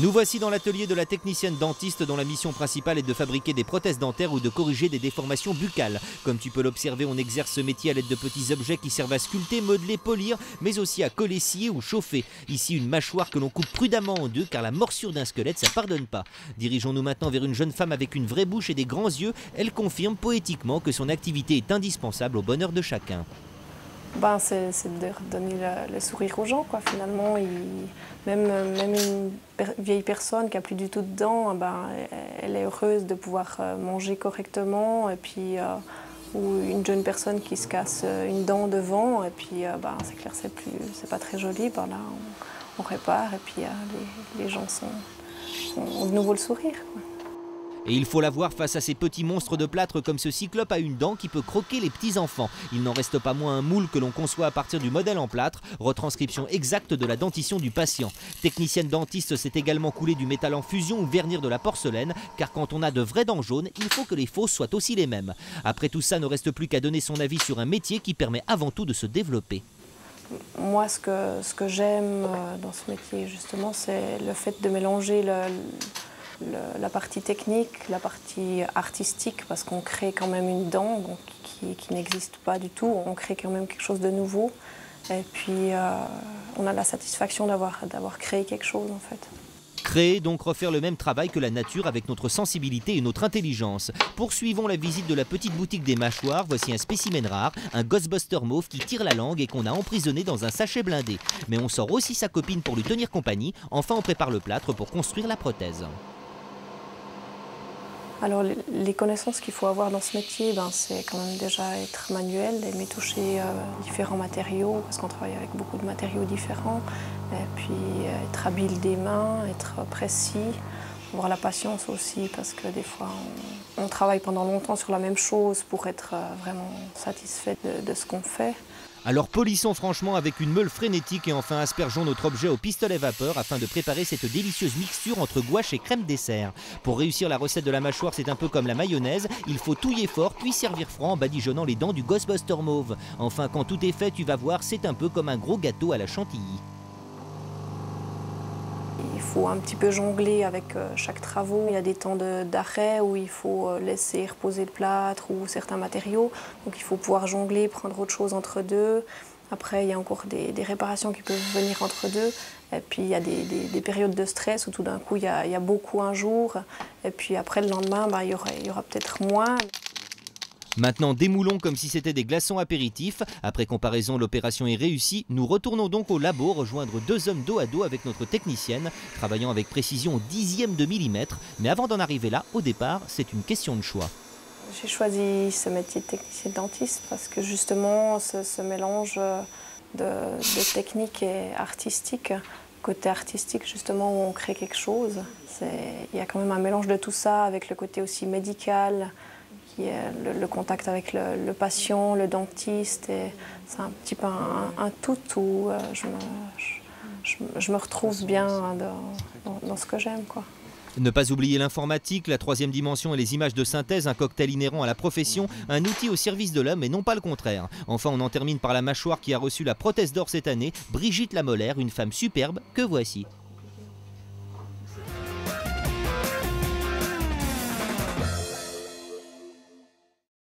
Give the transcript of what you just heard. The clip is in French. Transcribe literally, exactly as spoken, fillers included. Nous voici dans l'atelier de la technicienne dentiste dont la mission principale est de fabriquer des prothèses dentaires ou de corriger des déformations buccales. Comme tu peux l'observer, on exerce ce métier à l'aide de petits objets qui servent à sculpter, modeler, polir, mais aussi à coller, scier ou chauffer. Ici, une mâchoire que l'on coupe prudemment en deux car la morsure d'un squelette, ça pardonne pas. Dirigeons-nous maintenant vers une jeune femme avec une vraie bouche et des grands yeux. Elle confirme poétiquement que son activité est indispensable au bonheur de chacun. Ben, c'est de donner le, le sourire aux gens, quoi. Finalement, il, même, même une per, vieille personne qui n'a plus du tout de dents, ben, elle est heureuse de pouvoir manger correctement. Et puis, euh, ou une jeune personne qui se casse une dent devant, et puis euh, ben, c'est clair, c'est plus, c'est pas très joli. Ben, là, on, on répare, et puis euh, les, les gens sont, ont de nouveau le sourire, quoi. Et il faut la voir face à ces petits monstres de plâtre comme ce cyclope à une dent qui peut croquer les petits-enfants. Il n'en reste pas moins un moule que l'on conçoit à partir du modèle en plâtre, retranscription exacte de la dentition du patient. Technicienne dentiste s'est également coulée du métal en fusion ou vernir de la porcelaine, car quand on a de vrais dents jaunes, il faut que les fausses soient aussi les mêmes. Après tout ça, ne reste plus qu'à donner son avis sur un métier qui permet avant tout de se développer. Moi, ce que, ce que j'aime dans ce métier, justement, c'est le fait de mélanger le... Le, la partie technique, la partie artistique, parce qu'on crée quand même une dent donc, qui, qui n'existe pas du tout. On crée quand même quelque chose de nouveau. Et puis, euh, on a la satisfaction d'avoir d'avoir créé quelque chose, en fait. Créer, donc refaire le même travail que la nature avec notre sensibilité et notre intelligence. Poursuivons la visite de la petite boutique des mâchoires. Voici un spécimen rare, un Ghostbuster mauve qui tire la langue et qu'on a emprisonné dans un sachet blindé. Mais on sort aussi sa copine pour lui tenir compagnie. Enfin, on prépare le plâtre pour construire la prothèse. Alors, les connaissances qu'il faut avoir dans ce métier, ben, c'est quand même déjà être manuel, aimer toucher euh, différents matériaux, parce qu'on travaille avec beaucoup de matériaux différents. Et puis, être habile des mains, être précis, avoir la patience aussi, parce que des fois, on, on travaille pendant longtemps sur la même chose pour être euh, vraiment satisfait de, de ce qu'on fait. Alors polissons franchement avec une meule frénétique et enfin aspergeons notre objet au pistolet vapeur afin de préparer cette délicieuse mixture entre gouache et crème dessert. Pour réussir la recette de la mâchoire, c'est un peu comme la mayonnaise, il faut touiller fort puis servir franc en badigeonnant les dents du Ghostbuster mauve. Enfin, quand tout est fait, tu vas voir, c'est un peu comme un gros gâteau à la chantilly. Il faut un petit peu jongler avec chaque travaux. Il y a des temps d'arrêt de, où il faut laisser reposer le plâtre ou certains matériaux. Donc il faut pouvoir jongler, prendre autre chose entre deux. Après, il y a encore des, des réparations qui peuvent venir entre deux. Et puis il y a des, des, des périodes de stress où tout d'un coup, il y, a, il y a beaucoup un jour. Et puis après, le lendemain, bah, il y aura, il y aura peut-être moins. Maintenant, démoulons comme si c'était des glaçons apéritifs. Après comparaison, l'opération est réussie. Nous retournons donc au labo rejoindre deux hommes dos à dos avec notre technicienne, travaillant avec précision au dixième de millimètre. Mais avant d'en arriver là, au départ, c'est une question de choix. J'ai choisi ce métier de technicien dentiste parce que justement, ce, ce mélange de, de technique et artistique, côté artistique justement où on crée quelque chose, il y a quand même un mélange de tout ça avec le côté aussi médical, Le, le contact avec le, le patient, le dentiste, c'est un petit peu un, un tout où euh, je, me, je, je, je me retrouve bien dans, dans, dans ce que j'aime, quoi. Ne pas oublier l'informatique, la troisième dimension et les images de synthèse, un cocktail inhérent à la profession, un outil au service de l'homme et non pas le contraire. Enfin, on en termine par la mâchoire qui a reçu la prothèse d'or cette année, Brigitte Lamolaire, une femme superbe que voici.